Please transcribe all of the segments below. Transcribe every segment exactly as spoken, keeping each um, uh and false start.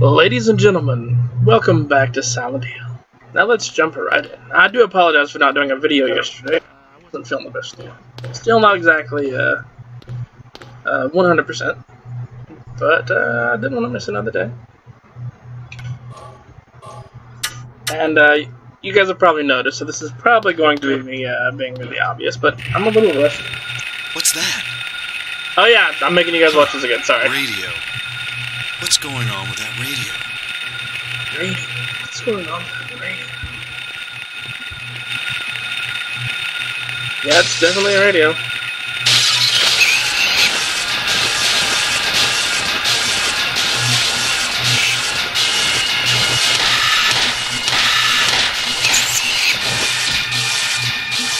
Ladies and gentlemen, welcome back to Silent Hill. Now let's jump right in. I do apologize for not doing a video yesterday. I wasn't feeling the best. Still not exactly uh, uh, one hundred percent, but uh, I didn't want to miss another day. And uh, you guys have probably noticed, so this is probably going to be me uh, being really obvious, but I'm a little rusty. What's that? Oh yeah, I'm making you guys watch this again, sorry. Radio. What's going on with that radio? Radio? What's going on with that radio? Yeah, it's definitely a radio.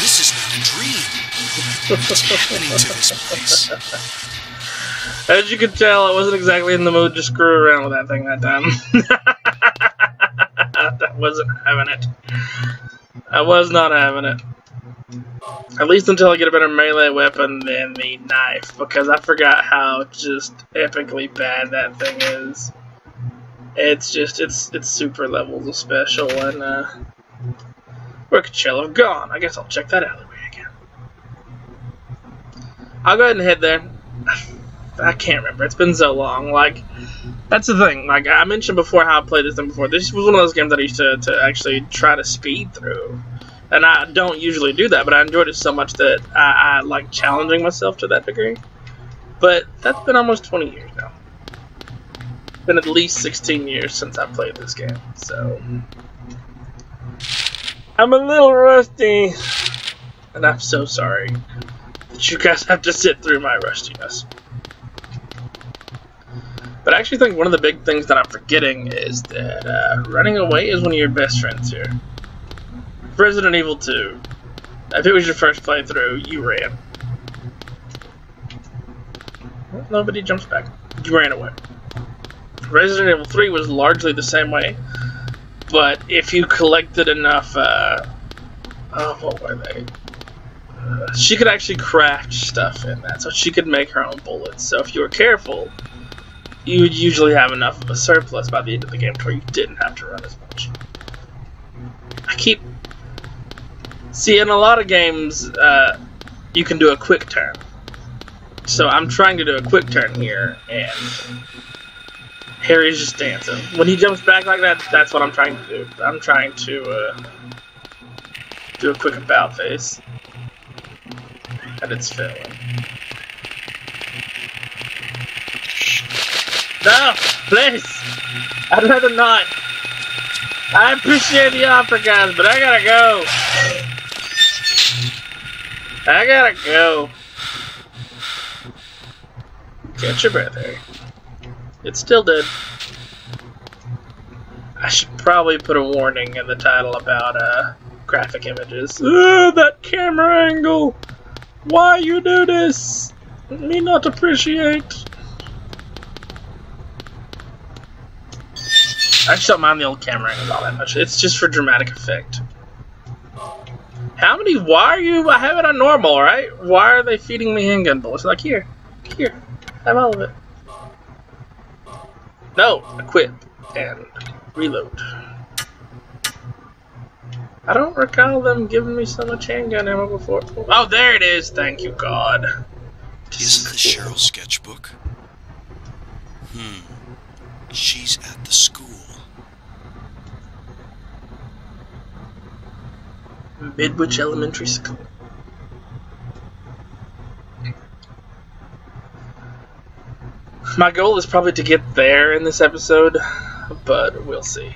This is not a dream. What's happening to this place? As you could tell, I wasn't exactly in the mood to screw around with that thing that time. That wasn't having it. I was not having it. At least until I get a better melee weapon than the knife, because I forgot how just epically bad that thing is. It's just, it's it's super levels of special, and uh... where could Cheryl have gone? I guess I'll check that alleyway again. I'll go ahead and head there. I can't remember. It's been so long. Like, that's the thing. Like, I mentioned before how I played this thing before. This was one of those games that I used to, to actually try to speed through. And I don't usually do that, but I enjoyed it so much that I, I like challenging myself to that degree. But that's been almost twenty years now. It's been at least sixteen years since I played this game. So, I'm a little rusty. And I'm so sorry that you guys have to sit through my rustiness. But I actually think one of the big things that I'm forgetting is that uh, running away is one of your best friends here. Resident Evil two. If it was your first playthrough, you ran. Well, nobody jumps back. You ran away. Resident Evil three was largely the same way, but if you collected enough, uh, oh, what were they? Uh, she could actually craft stuff in that, so she could make her own bullets. So if you were careful, you would usually have enough of a surplus by the end of the game to where you didn't have to run as much. I keep... See, in a lot of games, uh, you can do a quick turn. So I'm trying to do a quick turn here, and Harry's just dancing. When he jumps back like that, that's what I'm trying to do. I'm trying to uh, do a quick about face. And it's failing. No, please! I'd rather not. I appreciate the offer, guys, but I gotta go. I gotta go. Catch your breath, Harry. It's still dead. I should probably put a warning in the title about uh, graphic images. Ooh, that camera angle! Why you do this? Me not appreciate. I actually don't mind the old camera angles all that much. It's just for dramatic effect. How many? Why are you? I have it on normal, right? Why are they feeding me handgun bullets? Like, here, here, have all of it. No, equip and reload. I don't recall them giving me so much handgun ammo before. Oh, there it is. Thank you, God. Isn't this Cheryl's sketchbook? Hmm. She's at the school. Midwich Elementary School. My goal is probably to get there in this episode, but we'll see.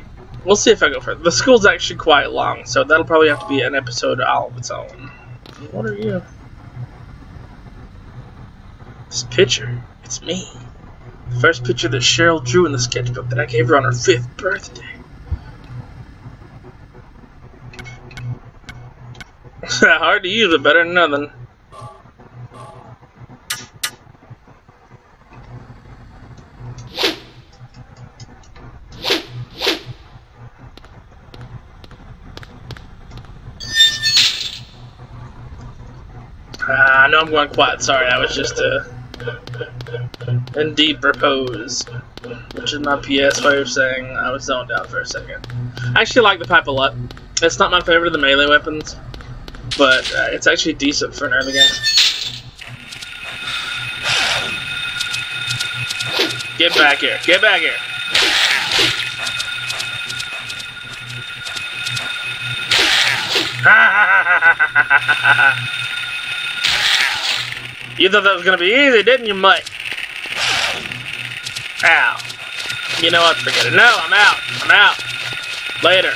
We'll see if I go further. The school's actually quite long, so that'll probably have to be an episode all of its own. What are you? This picture. It's me. The first picture that Cheryl drew in the sketchbook that I gave her on her fifth birthday. Hard to use, but better than nothing. Ah, I know I'm going quiet. Sorry, I was just uh, in deep repose. which is my P S five saying. I was zoned out for a second. I actually like the pipe a lot. It's not my favorite of the melee weapons, but uh, it's actually decent for an early game. Get back here! Get back here! You thought that was gonna be easy, didn't you, Mike? Ow. You know what? Forget it. No, I'm out. I'm out. Later.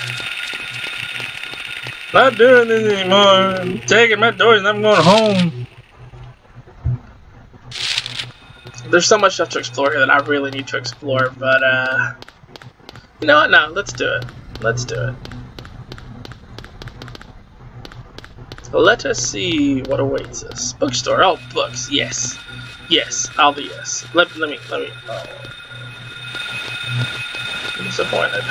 Not doing this anymore. I'm taking my doors and I'm going home. There's so much stuff to explore here that I really need to explore, but, uh... you know what? No, let's do it. Let's do it. Let us see what awaits us. Bookstore. Oh, books. Yes. Yes. I'll be yes. Let, let me... Let me... Oh. I'm disappointed.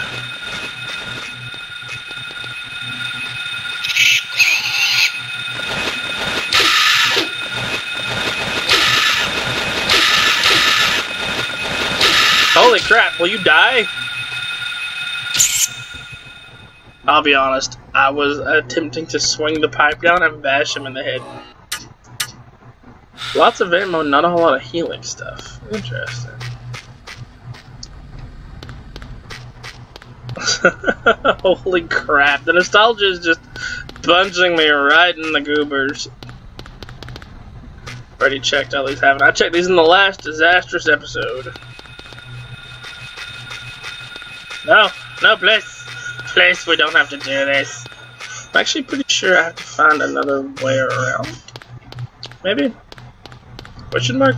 Holy crap. Will you die? I'll be honest. I was attempting to swing the pipe down and bash him in the head. Lots of ammo, not a whole lot of healing stuff. Interesting. Holy crap, the nostalgia is just punching me right in the goobers. Already checked all these, haven't I? I checked these in the last disastrous episode. No, no, please. Place we don't have to do this. I'm actually pretty sure I have to find another way around. Maybe? Question mark?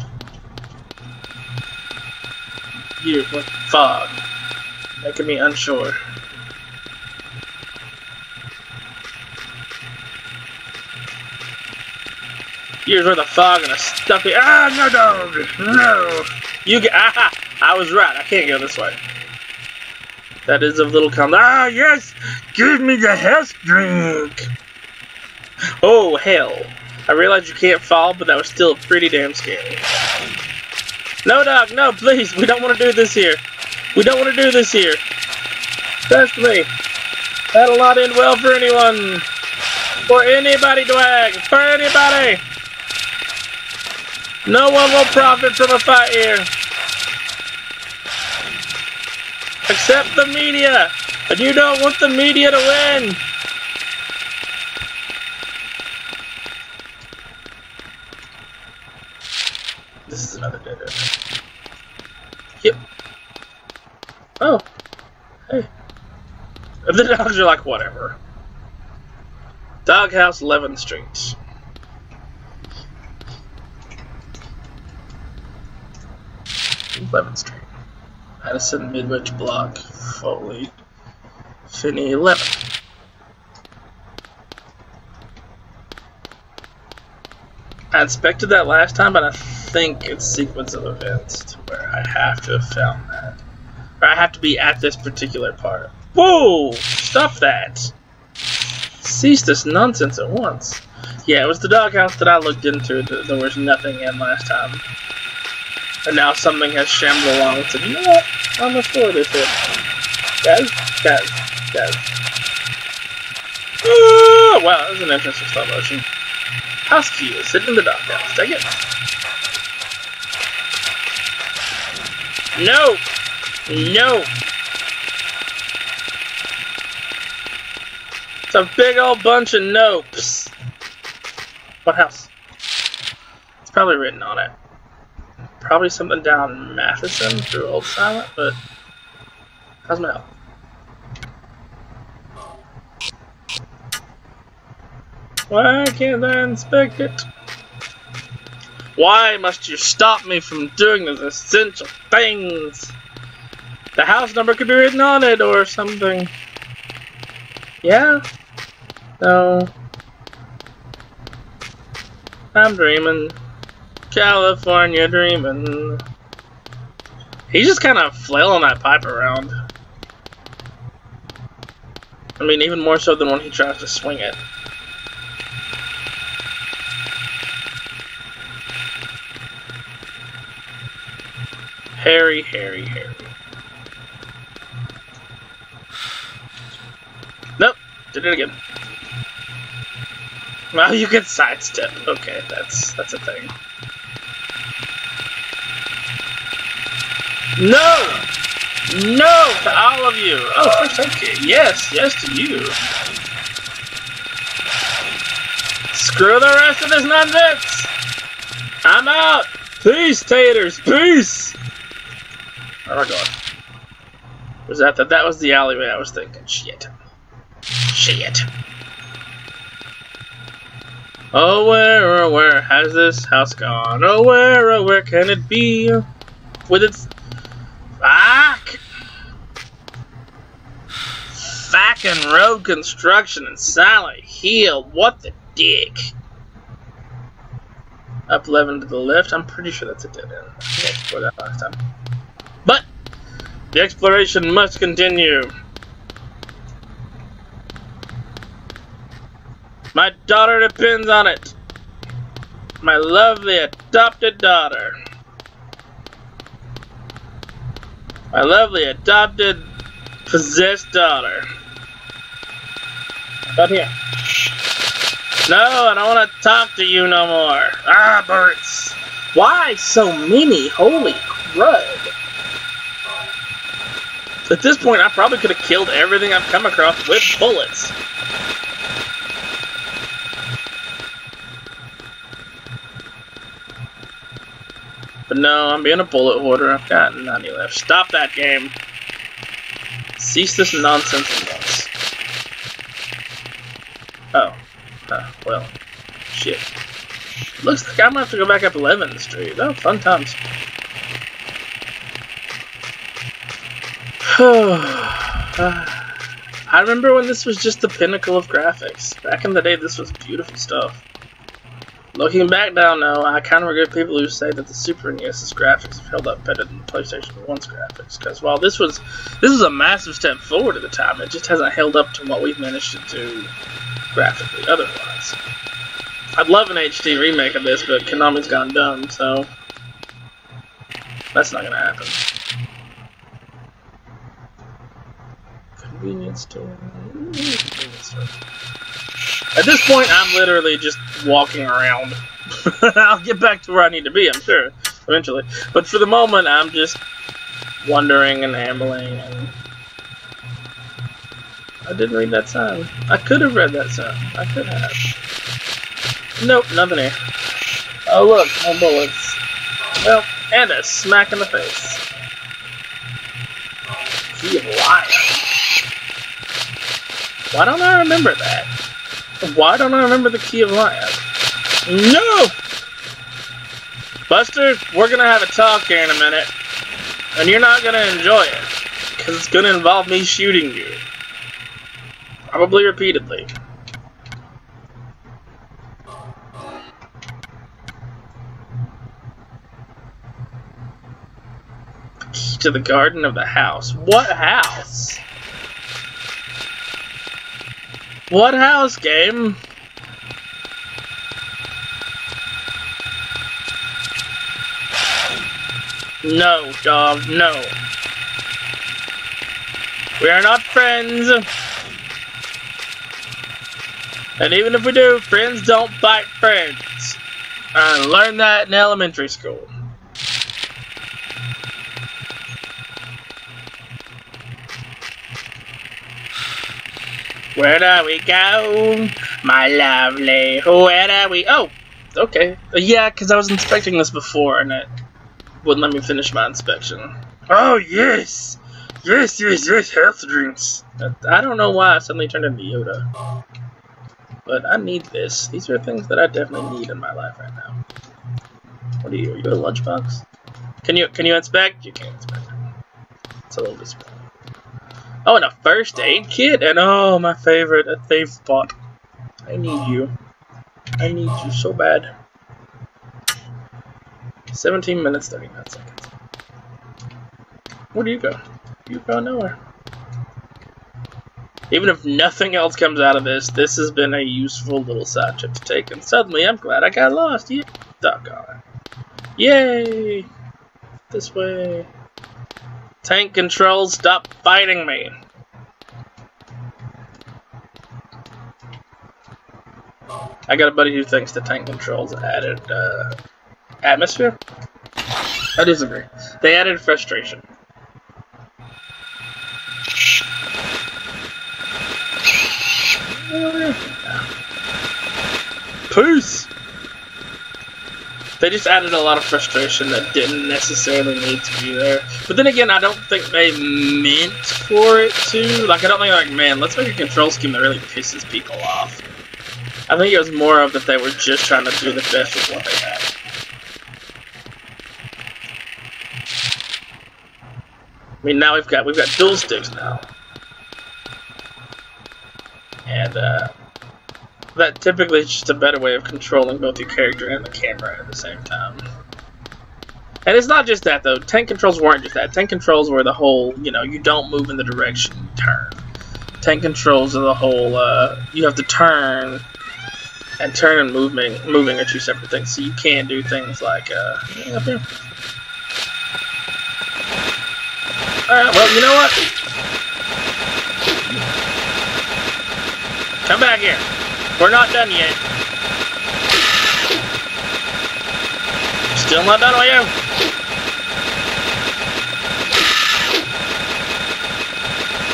You, what fog? Making me unsure. Here's where the fog and a stuffy. Ah, no, dog! No! You get. Ah, I was right. I can't go this way. That is of little com- Ah, yes! Give me the health drink! Oh, hell. I realized you can't fall, but that was still pretty damn scary. No, dog, no, please! We don't want to do this here! We don't want to do this here! Trust me! That'll not end well for anyone! For anybody, Dwag! For anybody! No one will profit from a fight here! Except the media! And you don't want the media to win! This is another dead end. Yep. Oh. Hey. The dogs are like, whatever. Doghouse eleventh Street. eleventh Street. Madison, Midwich, Block, Foley, Finney, eleven. I inspected that last time, but I think it's sequence of events to where I have to have found that. Or I have to be at this particular part. Whoa! Stop that! Cease this nonsense at once. Yeah, it was the doghouse that I looked into that there was nothing in last time. And now something has shambled along and said, you know what? I'm gonna store this here. Guys, guys, guys. Oh, wow, that was an interesting stop motion. House key is sitting in the doghouse. Take it. No! No! It's a big old bunch of nopes. What house? It's probably written on it. Probably something down Matheson through Old Silent, but how's my health? Why can't I inspect it? Why must you stop me from doing those essential things? The house number could be written on it or something. Yeah? No. I'm dreaming. California dreamin'. He's just kind of flailing that pipe around. I mean, even more so than when he tries to swing it. Harry, Harry, Harry. Nope, did it again. Well, you can sidestep. Okay, that's that's a thing. No! No to all of you! Oh, thank you. Yes, yes to you. Screw the rest of this nonsense! I'm out! Peace, taters! Peace! Where am I going? Was that the, that was the alleyway I was thinking. Shit. Shit. Oh, where, oh, where has this house gone? Oh, where, oh, where can it be? With its... Fuck! Fucking road construction in Silent Hill. What the dick? Up eleven to the left. I'm pretty sure that's a dead end. I think I explored that last time. But the exploration must continue. My daughter depends on it. My lovely adopted daughter. My lovely adopted possessed daughter. About here. No, I don't want to talk to you no more. Ah, birds. Why so many? Holy crud. At this point, I probably could have killed everything I've come across with bullets. But no, I'm being a bullet hoarder. I've got ninety left. Stop that game. Cease this nonsense at once. Oh. Uh, well. Shit. Looks like I'm gonna have to go back up eleventh Street. Oh, fun times. uh, I remember when this was just the pinnacle of graphics. Back in the day, this was beautiful stuff. Looking back down now, I kind of regret people who say that the Super NES's graphics have held up better than the PlayStation one's graphics, because while this was this was a massive step forward at the time, it just hasn't held up to what we've managed to do graphically otherwise. I'd love an H D remake of this, but Konami's gone dumb, so that's not going to happen. Convenience store. Convenience store. At this point, I'm literally just walking around. I'll get back to where I need to be, I'm sure, eventually. But for the moment, I'm just wandering and ambling. And I didn't read that sign. I could have read that sign. I could have. Nope, nothing here. Oh, look, more bullets. Well, and a smack in the face. Gee, liar. Why don't I remember that? Why don't I remember the key of life? No! Buster, we're gonna have a talk here in a minute. And you're not gonna enjoy it. Because it's gonna involve me shooting you. Probably repeatedly. The key to the garden of the house. What house? What house, game? No, dog, no. We are not friends. And even if we do, friends don't bite friends. I learned that in elementary school. Where do we go, my lovely? Where do we... Oh, okay. Yeah, because I was inspecting this before, and it wouldn't let me finish my inspection. Oh, yes! Yes, yes, yes, health drinks. I don't know why I suddenly turned into Yoda. But I need this. These are things that I definitely need in my life right now. What are you? Are you a lunchbox? Can you, can you inspect? You can't inspect. It's a little bit surprising. Oh, and a first aid kit, and oh, my favorite, a thief spot. I need you. I need you so bad. seventeen minutes, thirty-nine seconds. Where do you go? You go nowhere. Even if nothing else comes out of this, this has been a useful little side trip to take, and suddenly I'm glad I got lost. Yeah, doggone it. Yay! this way. Tank control, stop fighting me. I got a buddy who thinks the tank controls added uh, atmosphere. I disagree. They added frustration. Peace! They just added a lot of frustration that didn't necessarily need to be there. But then again, I don't think they meant for it to. Like, I don't think, like, man, let's make a control scheme that really pisses people off. I think it was more of that they were just trying to do the best with what they had. I mean, now we've got we've got dual sticks now, and uh, that typically is just a better way of controlling both your character and the camera at the same time. And it's not just that though. Tank controls weren't just that. Tank controls were the whole, you know, you don't move in the direction you turn. Tank controls are the whole uh, you have to turn. And turn and moving, moving are two separate things, so you can do things like, uh, up here. Alright, well, you know what? Come back here. We're not done yet. Still not done with you.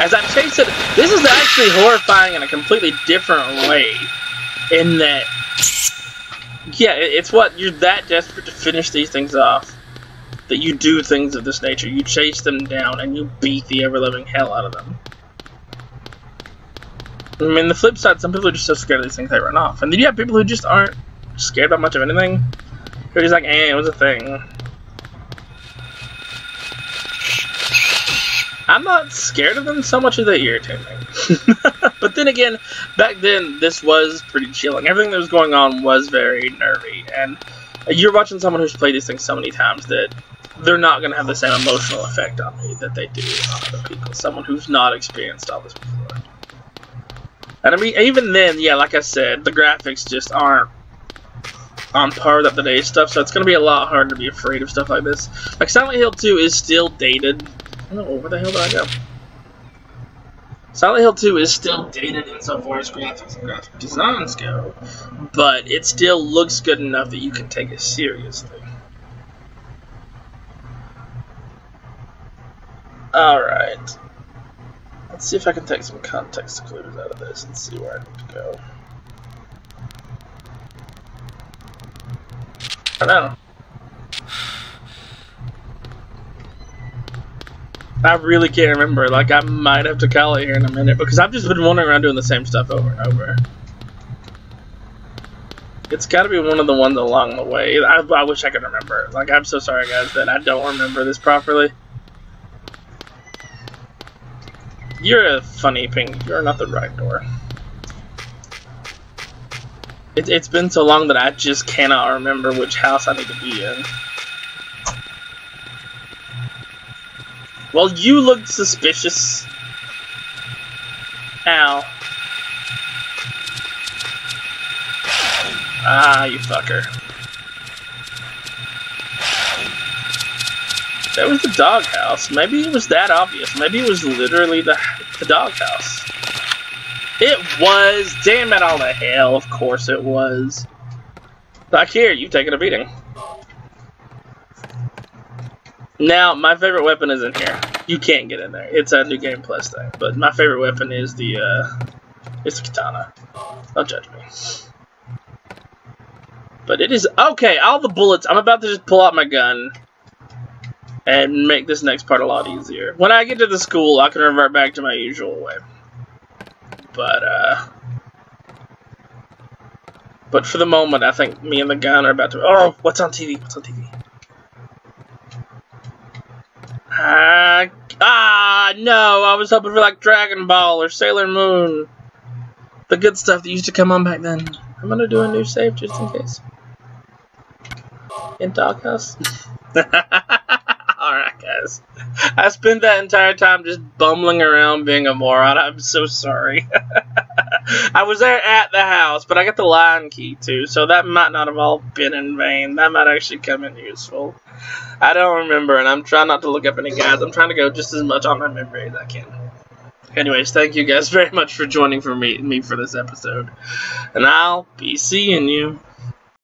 As I chase it, this is actually horrifying in a completely different way. In that, yeah, it's what, you're that desperate to finish these things off that you do things of this nature. You chase them down and you beat the ever-loving hell out of them. I mean, the flip side, some people are just so scared of these things they run off. And then you have people who just aren't scared about much of anything. They're just like, eh, it was a thing. I'm not scared of them so much as they irritate me. But then again, back then, this was pretty chilling. Everything that was going on was very nervy. And you're watching someone who's played these things so many times that they're not going to have the same emotional effect on me that they do on other people. Someone who's not experienced all this before. And I mean, even then, yeah, like I said, the graphics just aren't on par with up to date stuff, so it's going to be a lot harder to be afraid of stuff like this. Like, Silent Hill two is still dated. Oh, where the hell did I go? Silent Hill two is still dated insofar as graphics and graphic designs go, but it still looks good enough that you can take it seriously. Alright. Let's see if I can take some context clues out of this and see where I need to go. I don't know. I really can't remember. Like, I might have to call it here in a minute because I've just been wandering around doing the same stuff over and over. It's got to be one of the ones along the way. I, I wish I could remember. Like, I'm so sorry, guys, that I don't remember this properly. You're a funny ping. You're not the right door. It, it's been so long that I just cannot remember which house I need to be in. Well, you looked suspicious. Ow. Ah, you fucker. That was the doghouse. Maybe it was that obvious. Maybe it was literally the, the doghouse. It was! Damn it all to hell, of course it was. Like, here, you've taken a beating. Now, my favorite weapon is in here. You can't get in there. It's a New Game Plus thing. But my favorite weapon is the, uh, it's the katana. Don't judge me. But it is, okay, all the bullets, I'm about to just pull out my gun and make this next part a lot easier. When I get to the school, I can revert back to my usual way. But, uh, but for the moment, I think me and the gun are about to, oh, what's on T V? What's on T V? Uh, ah, no, I was hoping for, like, Dragon Ball or Sailor Moon. The good stuff that used to come on back then. I'm gonna do a new save just in case. In Doghouse? Alright. podcast. I spent that entire time just bumbling around being a moron. I'm so sorry. I was there at the house, but I got the lion key too, so that might not have all been in vain. That might actually come in useful. I don't remember, and I'm trying not to look up any guys. I'm trying to go just as much on my memory as I can. Anyways, thank you guys very much for joining for me, me for this episode, and I'll be seeing you.